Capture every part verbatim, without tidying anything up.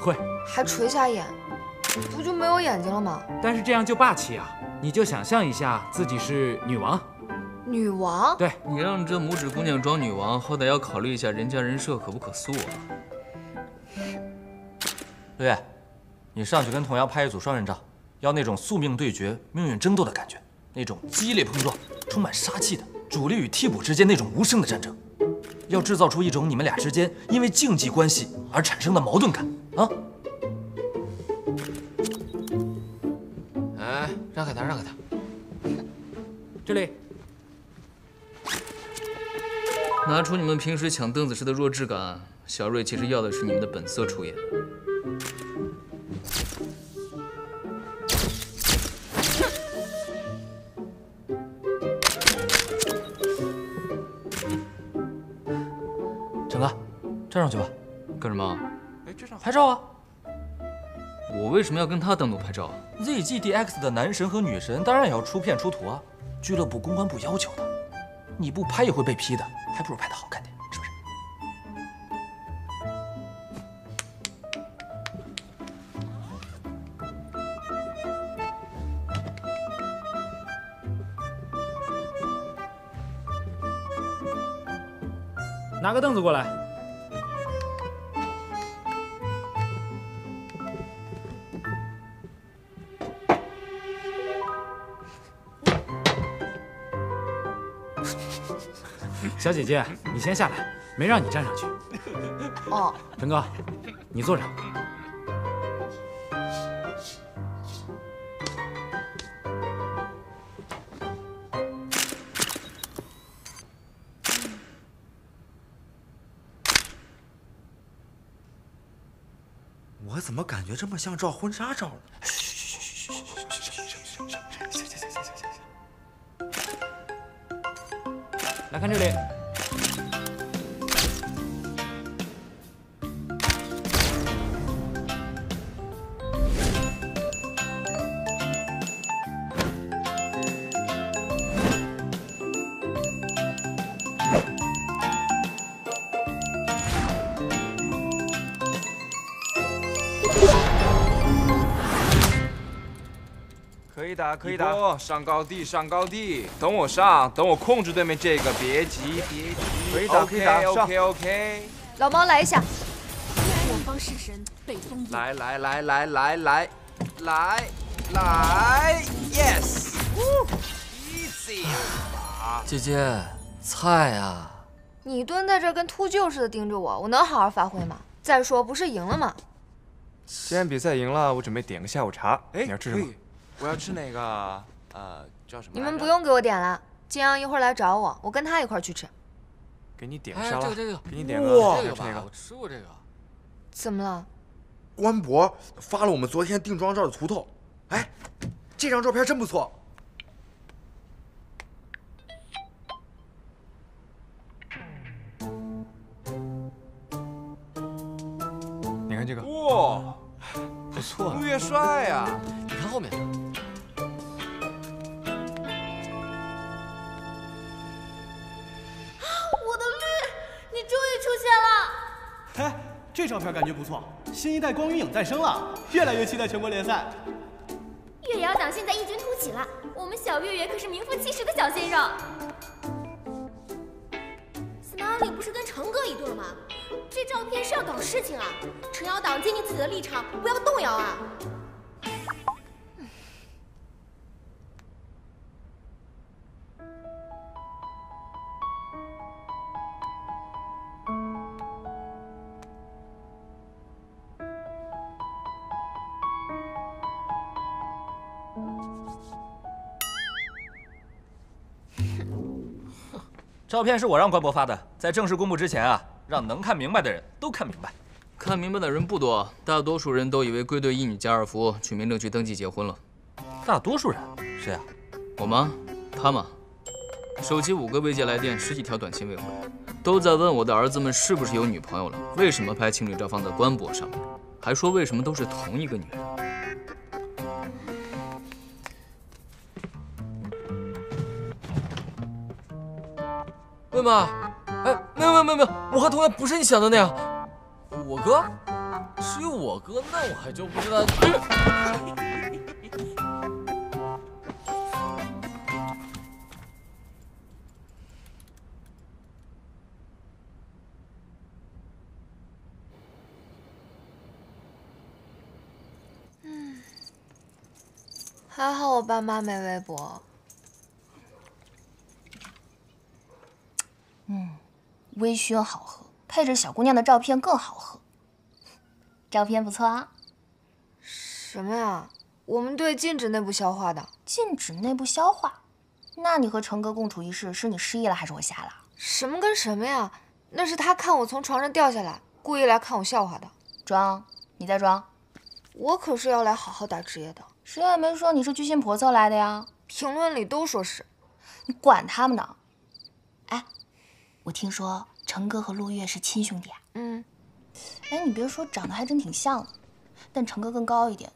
会，还垂下眼，不就没有眼睛了吗？但是这样就霸气啊！你就想象一下自己是女王。女王？对，你让这拇指姑娘装女王，好歹要考虑一下人家人设可不可塑啊。六月，你上去跟童瑶拍一组双人照，要那种宿命对决、命运争斗的感觉，那种激烈碰撞、充满杀气的主力与替补之间那种无声的战争。 要制造出一种你们俩之间因为竞技关系而产生的矛盾感啊！哎，让给他，让给他。这里，拿出你们平时抢凳子时的弱智感。小瑞其实要的是你们的本色出演。站上去吧，干什么？哎，这张拍照啊！我为什么要跟他单独拍照啊 ？Z G D X 的男神和女神当然也要出片出图啊，俱乐部公关部要求的，你不拍也会被批的，还不如拍的好看点，是不是？拿个凳子过来。 小姐姐，你先下来，没让你站上去。哦，陈哥，你坐着。我怎么感觉这么像照婚纱照呢？嘘嘘嘘嘘。 来看这里，可以打，可以打，上高地，上高地，等我上，等我控制对面这个，别急，别急，可以打，可以打，上 ，OK OK。老猫来一下，我方式神被封印。来来来来来来来来 ，yes，easy。姐姐，菜啊！你蹲在这跟秃鹫似的盯着我，我能好好发挥吗？再说不是赢了吗？既然比赛赢了，我准备点个下午茶。哎，你要吃什么？ 我要吃那个，呃，叫什么？你们不用给我点了，金阳一会儿来找我，我跟他一块儿去吃。给你点沙拉，这个这个，给你点个这个吧，我吃过这个。怎么了？官博发了我们昨天定妆照的图透，哎，这张照片真不错。你看这个，哇，不错，陆月帅呀，你看后面的。 哎，这照片感觉不错，新一代光云影诞生了，越来越期待全国联赛。越瑶党现在异军突起了，我们小月月可是名副其实的小鲜肉。Smiley 不是跟成哥一对吗？这照片是要搞事情啊！诚瑶党坚定自己的立场，不要动摇啊！照片是我让官博发的，在正式公布之前啊，让能看明白的人都看明白。看明白的人不多，大多数人都以为归队一女加二夫去民政局登记结婚了。大多数人？谁啊？我妈，他妈。手机五个未接来电，十几条短信未回，都在问我的儿子们是不是有女朋友了，为什么拍情侣照放在官博上面，还说为什么都是同一个女人。 对吗？哎，没有没有没有没有，我和童瑶不是你想的那样。我哥，至于我哥，那我还就不知道。嗯，还好我爸妈没微博。嗯，微醺好喝，配着小姑娘的照片更好喝。 照片不错啊，什么呀？我们队禁止内部消化的。禁止内部消化？那你和成哥共处一室，是你失忆了还是我瞎了？什么跟什么呀？那是他看我从床上掉下来，故意来看我笑话的。装？你在装？我可是要来好好打职业的。谁也没说你是居心叵测来的呀。评论里都说是。你管他们呢。哎，我听说成哥和陆月是亲兄弟啊。嗯。 哎，你别说，长得还真挺像的，但成哥更高一点，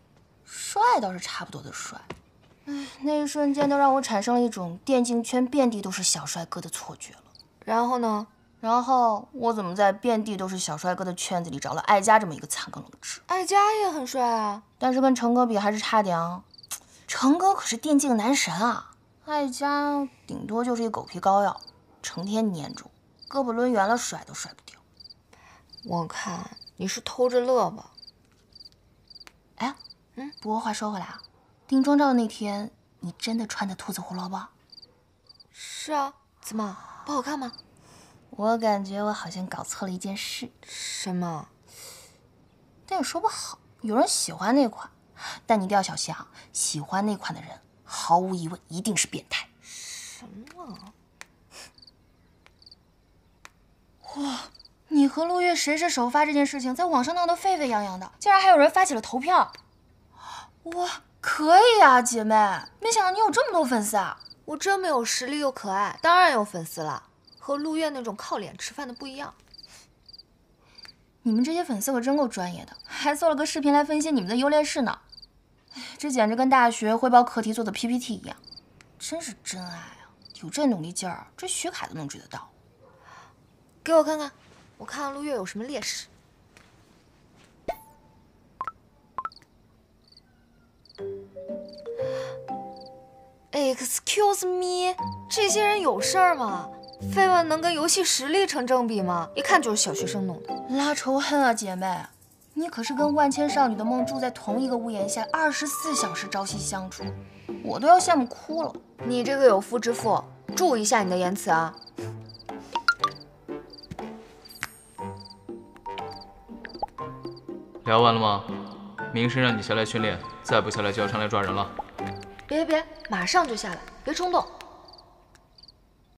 帅倒是差不多的帅。哎，那一瞬间都让我产生了一种电竞圈遍地都是小帅哥的错觉了。然后呢？然后我怎么在遍地都是小帅哥的圈子里找了艾佳这么一个残羹冷炙？艾佳也很帅啊，但是跟成哥比还是差点啊。成哥可是电竞男神啊，艾佳顶多就是一狗皮膏药，成天粘着我，胳膊抡圆了甩都甩不掉。 我看你是偷着乐吧。哎，嗯，不过话说回来啊，定妆照那天你真的穿的兔子胡萝卜？是啊，怎么不好看吗？我感觉我好像搞错了一件事。什么？但也说不好，有人喜欢那款，但你一定要小心啊！喜欢那款的人，毫无疑问一定是变态。什么？哇！ 你和陆月谁是首发这件事情，在网上闹得沸沸扬扬的，竟然还有人发起了投票。哇，可以啊，姐妹！没想到你有这么多粉丝啊！我这么有实力又可爱，当然有粉丝了。和陆月那种靠脸吃饭的不一样。你们这些粉丝可真够专业的，还做了个视频来分析你们的优劣势呢。这简直跟大学汇报课题做的 P P T 一样，真是真爱啊！有这努力劲儿，追徐凯都能追得到。给我看看。 我看看陆月有什么劣势。Excuse me， 这些人有事儿吗？绯闻能跟游戏实力成正比吗？一看就是小学生弄的，拉仇恨啊，姐妹！你可是跟万千少女的梦住在同一个屋檐下，二十四小时朝夕相处，我都要羡慕哭了。你这个有夫之妇，注意一下你的言辞啊！ 聊完了吗？明生让你下来训练，再不下来就要上来抓人了。别别别，马上就下来，别冲动。